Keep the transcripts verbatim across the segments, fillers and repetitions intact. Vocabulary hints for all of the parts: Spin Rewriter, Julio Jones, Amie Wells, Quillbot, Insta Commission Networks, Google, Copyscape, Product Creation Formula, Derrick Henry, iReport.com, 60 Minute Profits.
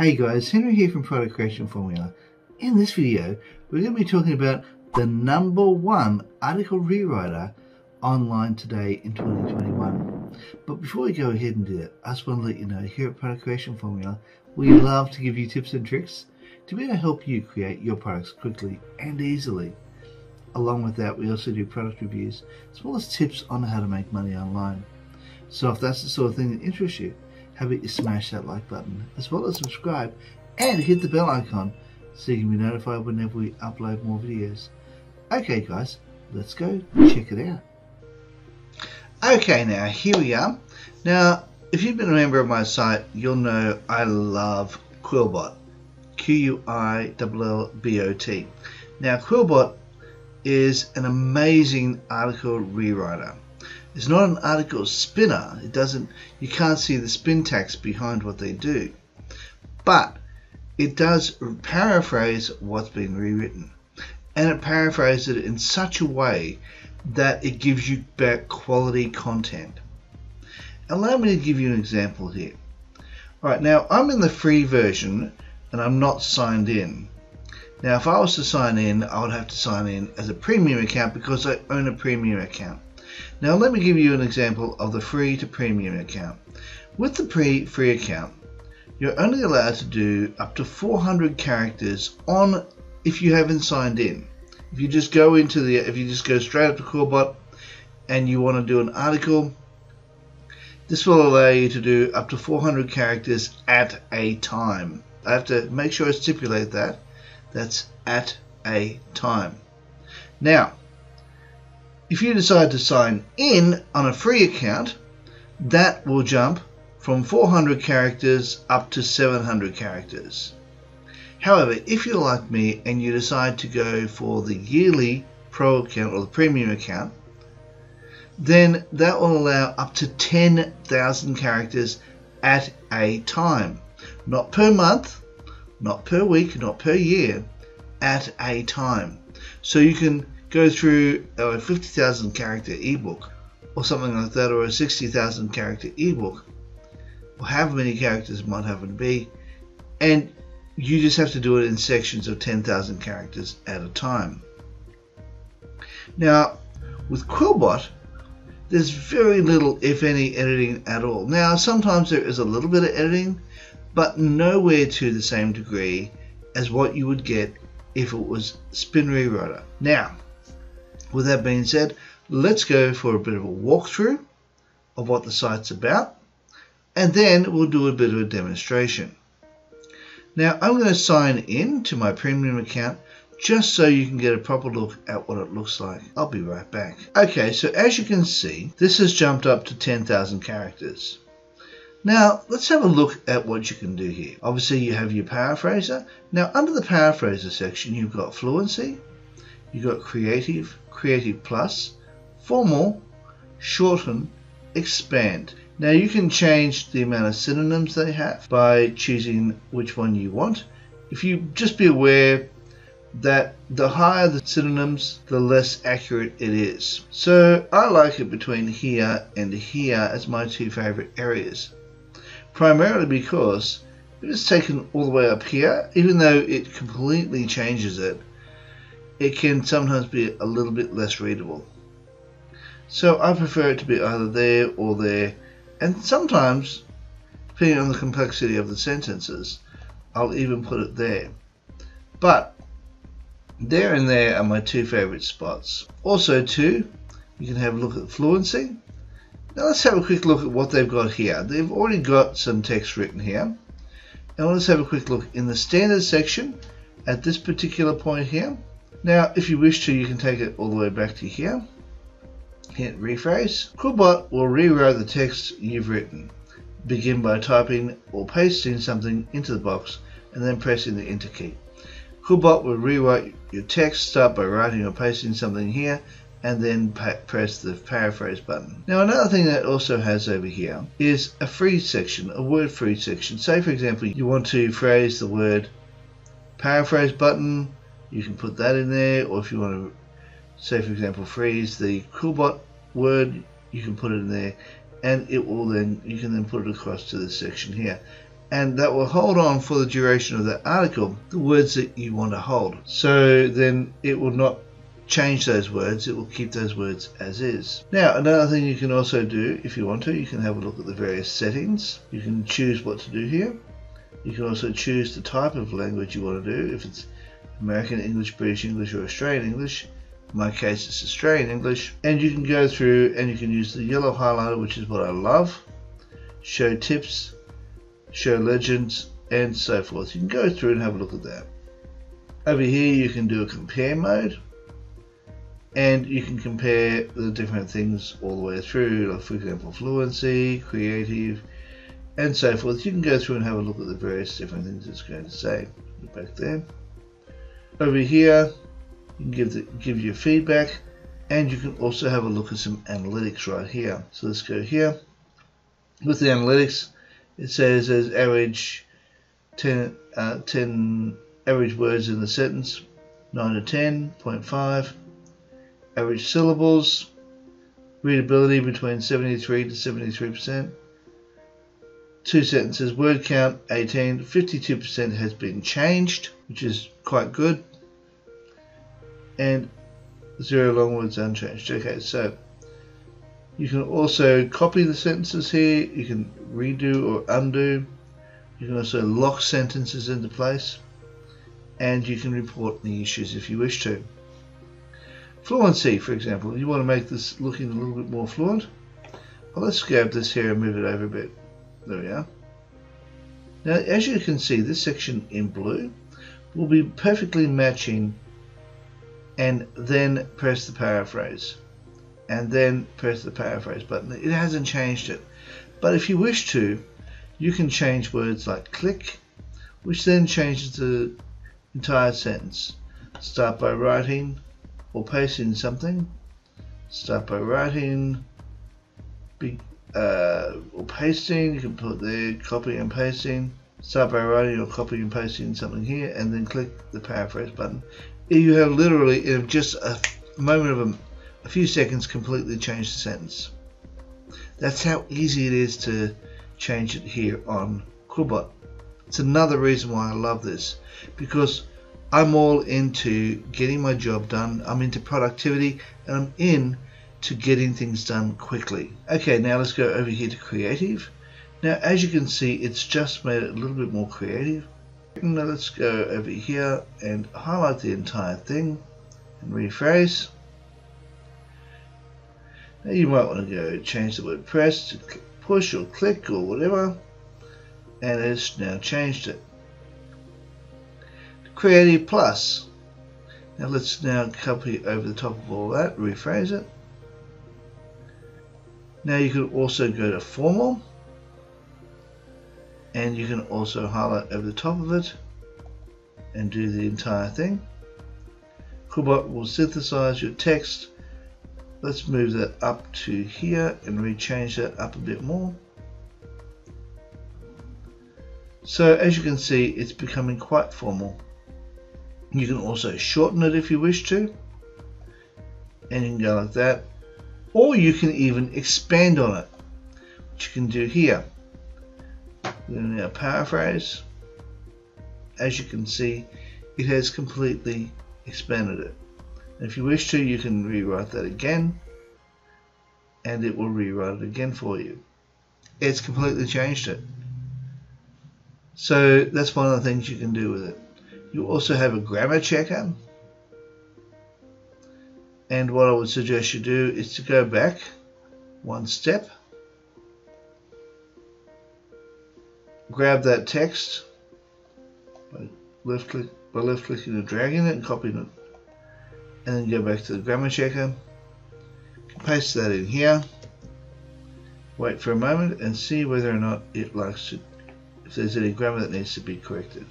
Hey guys, Henry here from Product Creation Formula. In this video, we're going to be talking about the number one article rewriter online today in twenty twenty-one. But before we go ahead and do that, I just want to let you know here at Product Creation Formula, we love to give you tips and tricks to be able to help you create your products quickly and easily. Along with that, we also do product reviews as well as tips on how to make money online. So if that's the sort of thing that interests you, how about you smash that like button as well as subscribe and hit the bell icon so you can be notified whenever we upload more videos. Okay guys, let's go check it out. Okay, now here we are. Now if you've been a member of my site, you'll know I love Quillbot. Q U I L L B O T. Now Quillbot is an amazing article rewriter. It's not an article spinner. It doesn't, you can't see the spin text behind what they do, but it does paraphrase what's been rewritten, and it paraphrases it in such a way that it gives you back quality content. Allow me to give you an example here. All right, now I'm in the free version and I'm not signed in. Now if I was to sign in, I would have to sign in as a premium account because I own a premium account. Now let me give you an example of the free to premium account. With the pre free account, you're only allowed to do up to four hundred characters on if you haven't signed in. If you just go into the, if you just go straight up to Quillbot and you want to do an article, this will allow you to do up to four hundred characters at a time. I have to make sure I stipulate that. That's at a time. Now, if you decide to sign in on a free account, that will jump from four hundred characters up to seven hundred characters. However, if you're like me and you decide to go for the yearly pro account or the premium account, then that will allow up to ten thousand characters at a time. Not per month, not per week, not per year, at a time. So you can go through a fifty thousand character ebook or something like that, or a sixty thousand character ebook, or however many characters it might happen to be, and you just have to do it in sections of ten thousand characters at a time. Now with Quillbot, there's very little, if any, editing at all. Now sometimes there is a little bit of editing, but nowhere to the same degree as what you would get if it was Spin Rewriter. Now, with that being said, let's go for a bit of a walkthrough of what the site's about, and then we'll do a bit of a demonstration. Now, I'm going to sign in to my premium account just so you can get a proper look at what it looks like. I'll be right back. Okay, so as you can see, this has jumped up to ten thousand characters. Now, let's have a look at what you can do here. Obviously, you have your paraphraser. Now, under the paraphraser section, you've got fluency, you've got creative, creative plus, formal, shorten, expand. Now, you can change the amount of synonyms they have by choosing which one you want. If you just be aware that the higher the synonyms, the less accurate it is. So, I like it between here and here as my two favorite areas. Primarily because if it's taken all the way up here, even though it completely changes it, it can sometimes be a little bit less readable. So I prefer it to be either there or there, and sometimes, depending on the complexity of the sentences, I'll even put it there. But there and there are my two favorite spots. Also too, you can have a look at fluency. Now let's have a quick look at what they've got here. They've already got some text written here. Now let's have a quick look in the standard section at this particular point here. Now if you wish to, you can take it all the way back to here. Hit rephrase. Quillbot will rewrite the text you've written. Begin by typing or pasting something into the box and then pressing the enter key. Quillbot will rewrite your text. Start by writing or pasting something here, and then press the paraphrase button. Now another thing that also has over here is a free section, a word free section. Say for example you want to phrase the word paraphrase button, you can put that in there, or if you want to say for example phrase the Quillbot word, you can put it in there, and it will then, you can then put it across to this section here. and that will hold on for the duration of that article, the words that you want to hold. So then it will not change those words, it will keep those words as is. Now, another thing you can also do, if you want to, you can have a look at the various settings. You can choose what to do here. You can also choose the type of language you want to do, if it's American English, British English, or Australian English. In my case, it's Australian English. And you can go through and you can use the yellow highlighter, which is what I love, show tips, show legends, and so forth. You can go through and have a look at that. Over here, you can do a compare mode, and you can compare the different things all the way through, like for example, fluency, creative, and so forth. You can go through and have a look at the various different things it's going to say. Back there. Over here, you can give, the, give your feedback, and you can also have a look at some analytics right here. So let's go here. With the analytics, it says there's average ten, uh, ten average words in the sentence, nine to ten, zero point five. Average syllables, readability between seventy-three to seventy-three percent. Two sentences, word count eighteen, fifty-two percent has been changed, which is quite good. And zero long words unchanged. Okay, so you can also copy the sentences here. You can redo or undo. You can also lock sentences into place, and you can report any issues if you wish to. Fluency, for example, you want to make this looking a little bit more fluent. Well, let's grab this here and move it over a bit. There we are. Now, as you can see, this section in blue will be perfectly matching, and then press the paraphrase, and then press the paraphrase button. It hasn't changed it. But if you wish to, you can change words like click, which then changes the entire sentence. Start by writing, or pasting something, start by writing, be, uh, or pasting, you can put there, copy and pasting, start by writing or copy and pasting something here, and then click the paraphrase button. You have literally, in just a moment of a, a few seconds, completely changed the sentence. That's how easy it is to change it here on Quillbot. It's another reason why I love this, because I'm all into getting my job done, I'm into productivity, and I'm in to getting things done quickly. Okay, now let's go over here to creative. Now, as you can see, it's just made it a little bit more creative. Now let's go over here and highlight the entire thing and rephrase. Now you might want to go change the word press to push or click or whatever, and it's now changed it. Creative Plus. Now let's now copy over the top of all that, rephrase it. Now you can also go to Formal, and you can also highlight over the top of it and do the entire thing. Quillbot will synthesize your text. Let's move that up to here and rechange that up a bit more. So as you can see, it's becoming quite formal. You can also shorten it if you wish to, and you can go like that, or you can even expand on it, which you can do here. We're going to now paraphrase. As you can see, it has completely expanded it. And if you wish to, you can rewrite that again, and it will rewrite it again for you. It's completely changed it. So that's one of the things you can do with it. You also have a grammar checker, and what I would suggest you do is to go back one step, grab that text by left click, by left clicking and dragging it and copying it, and then go back to the grammar checker, paste that in here, wait for a moment and see whether or not it likes to, if there's any grammar that needs to be corrected.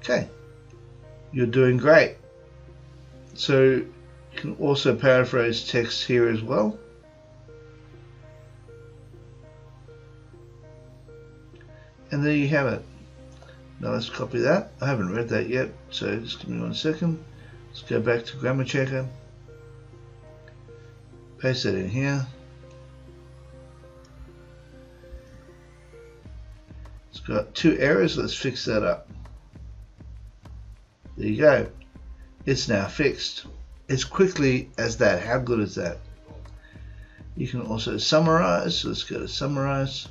Okay, you're doing great. So you can also paraphrase text here as well. And there you have it. Now let's copy that. I haven't read that yet, so just give me one second. Let's go back to Grammar Checker. Paste that in here. got two errors. Let's fix that up. There you go. It's now fixed. As quickly as that. How good is that? You can also summarize. So let's go to summarize.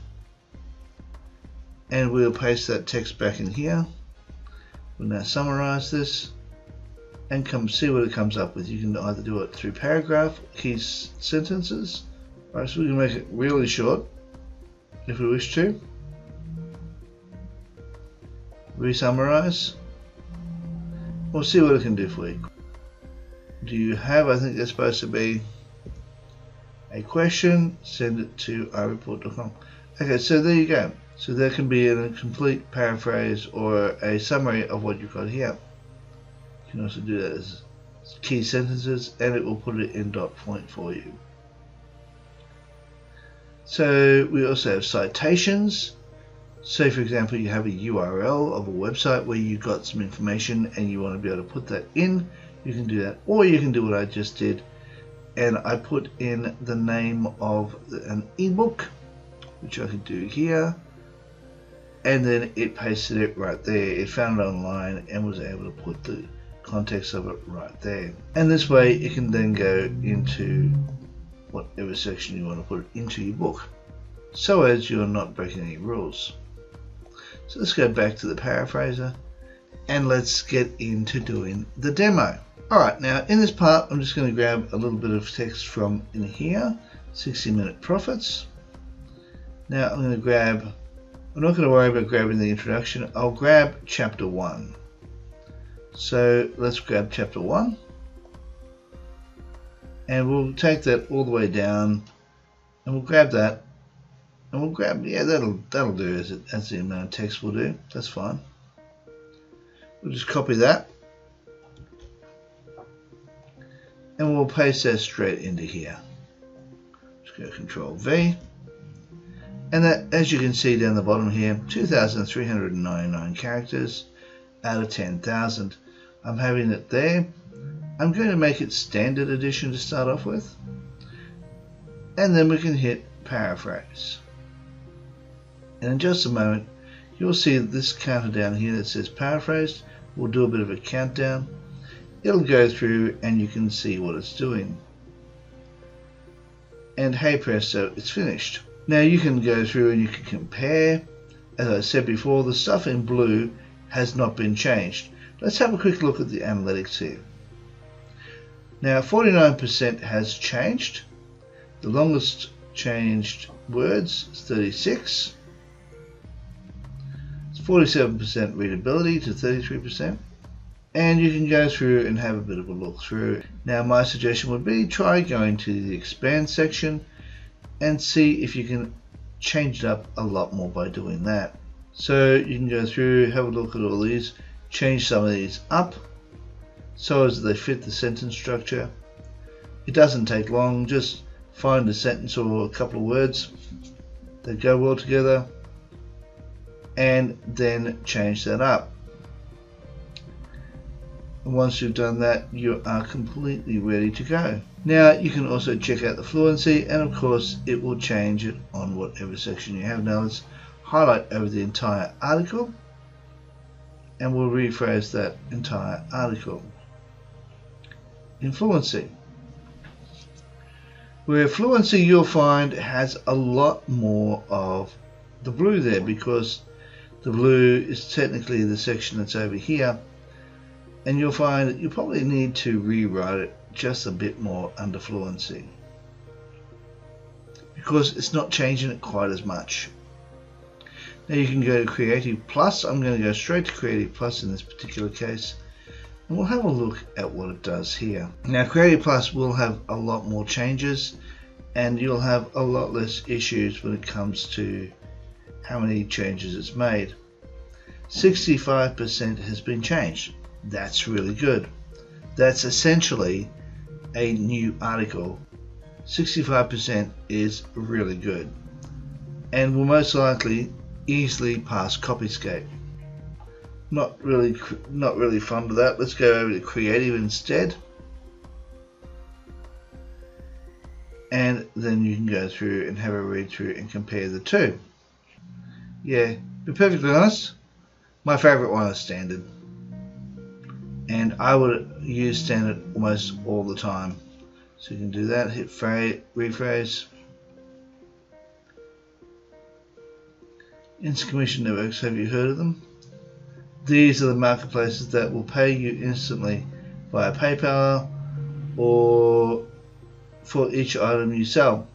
And we'll paste that text back in here. We'll now summarize this and come see what it comes up with. You can either do it through paragraph, key sentences. All right, so we can make it really short if we wish to. Re-summarize. We'll see what it can do for you. Do you have, I think that's supposed to be a question, send it to i report dot com. Okay, so there you go. So there can be a complete paraphrase or a summary of what you've got here. You can also do that as key sentences, and it will put it in dot point for you. So we also have citations. So for example, you have a U R L of a website where you got some information and you want to be able to put that in. You can do that, or you can do what I just did, and I put in the name of an ebook, which I could do here, and then it pasted it right there. It found it online and was able to put the context of it right there. And this way it can then go into whatever section you want to put it into your book, so as you're not breaking any rules. So let's go back to the paraphraser and let's get into doing the demo. Alright, now in this part I'm just going to grab a little bit of text from in here, sixty minute profits. Now I'm going to grab, I'm not going to worry about grabbing the introduction, I'll grab chapter one. So let's grab chapter one, and we'll take that all the way down, and we'll grab that, and we'll grab, yeah, that'll that'll do, as it, that's the amount of text we'll do, that's fine. We'll just copy that, and we'll paste that straight into here. Just go Control V. And that, as you can see down the bottom here, two thousand three hundred ninety-nine characters out of ten thousand. I'm having it there. I'm going to make it standard edition to start off with. And then we can hit paraphrase. And in just a moment, you'll see this counter down here that says paraphrased. We'll do a bit of a countdown. It'll go through and you can see what it's doing. And hey presto, it's finished. Now you can go through and you can compare. As I said before, the stuff in blue has not been changed. Let's have a quick look at the analytics here. Now forty-nine percent has changed. The longest changed words is thirty-six. It's forty-seven percent readability to thirty-three percent. And you can go through and have a bit of a look through. Now my suggestion would be try going to the expand section and see if you can change it up a lot more by doing that. So you can go through, have a look at all these, change some of these up so as they fit the sentence structure. It doesn't take long, just find a sentence or a couple of words that go well together and then change that up. And once you've done that, you are completely ready to go. Now you can also check out the fluency, and of course it will change it on whatever section you have. Now let's highlight over the entire article and we'll rephrase that entire article in fluency. Where fluency you'll find has a lot more of the blue there, because the blue is technically the section that's over here, and you'll find that you probably need to rewrite it just a bit more under fluency, because it's not changing it quite as much. Now you can go to Creative Plus. I'm going to go straight to Creative Plus in this particular case, and we'll have a look at what it does here. Now Creative Plus will have a lot more changes, and you'll have a lot less issues when it comes to how many changes it's made. sixty-five percent has been changed. That's really good. That's essentially a new article. sixty-five percent is really good and will most likely easily pass Copyscape. Not really, not really fond of that. Let's go over to Creative instead, and then you can go through and have a read through and compare the two. Yeah, be perfectly honest, my favorite one is standard, and I would use standard almost all the time. So you can do that, hit rephrase. Insta Commission Networks, have you heard of them? These are the marketplaces that will pay you instantly via PayPal or for each item you sell.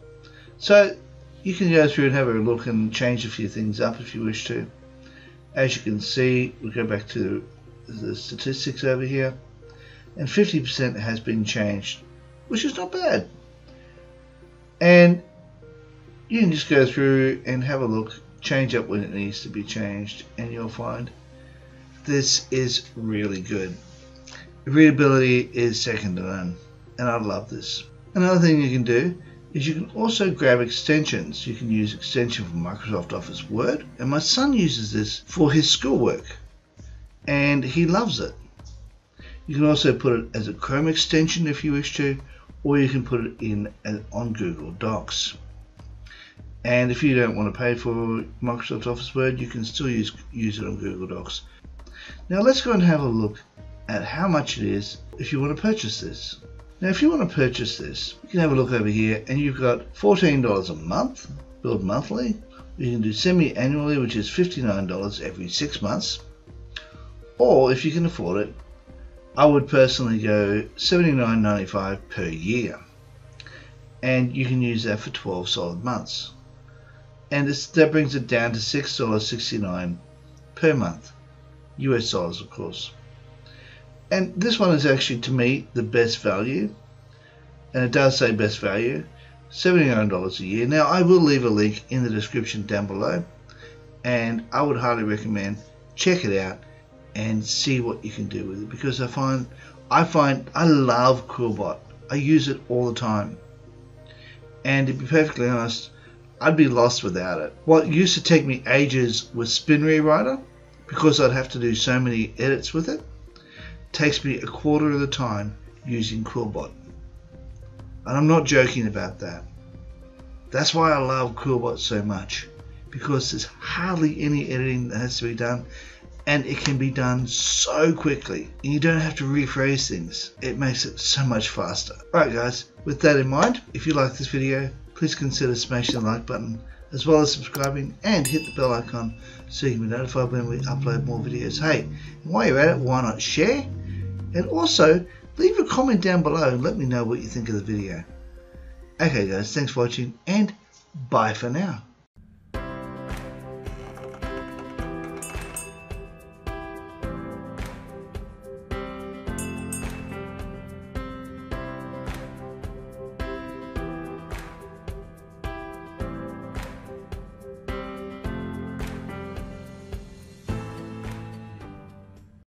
So you can go through and have a look and change a few things up if you wish to. As you can see, we go back to the statistics over here, and fifty percent has been changed, which is not bad. And you can just go through and have a look, change up when it needs to be changed, and you'll find this is really good. Readability is second to none, and I love this. Another thing you can do is you can also grab extensions. You can use extension from Microsoft Office Word, and my son uses this for his schoolwork, and he loves it. You can also put it as a Chrome extension if you wish to, or you can put it in an, on Google Docs. And if you don't want to pay for Microsoft Office Word, you can still use, use it on Google Docs. Now let's go and have a look at how much it is if you want to purchase this. Now if you want to purchase this, you can have a look over here, and you've got fourteen dollars a month, billed monthly. You can do semi-annually, which is fifty-nine dollars every six months. Or if you can afford it, I would personally go seventy-nine ninety-five per year. And you can use that for twelve solid months. And it's, that brings it down to six dollars and sixty-nine cents per month, U S dollars of course. And this one is actually, to me, the best value, and it does say best value, seventy-nine dollars a year. Now I will leave a link in the description down below, and I would highly recommend check it out and see what you can do with it, because I find I find I love Quillbot. I use it all the time, and to be perfectly honest, I'd be lost without it. What used to take me ages with Spin Rewriter, because I'd have to do so many edits with it, takes me a quarter of the time using Quillbot. And I'm not joking about that. That's why I love Quillbot so much, because there's hardly any editing that has to be done, and it can be done so quickly, and you don't have to rephrase things. It makes it so much faster. Alright guys, with that in mind, if you like this video, please consider smashing the like button, as well as subscribing, and hit the bell icon so you can be notified when we upload more videos. Hey, and while you're at it, why not share? And also, leave a comment down below and let me know what you think of the video. Okay guys, thanks for watching, and bye for now.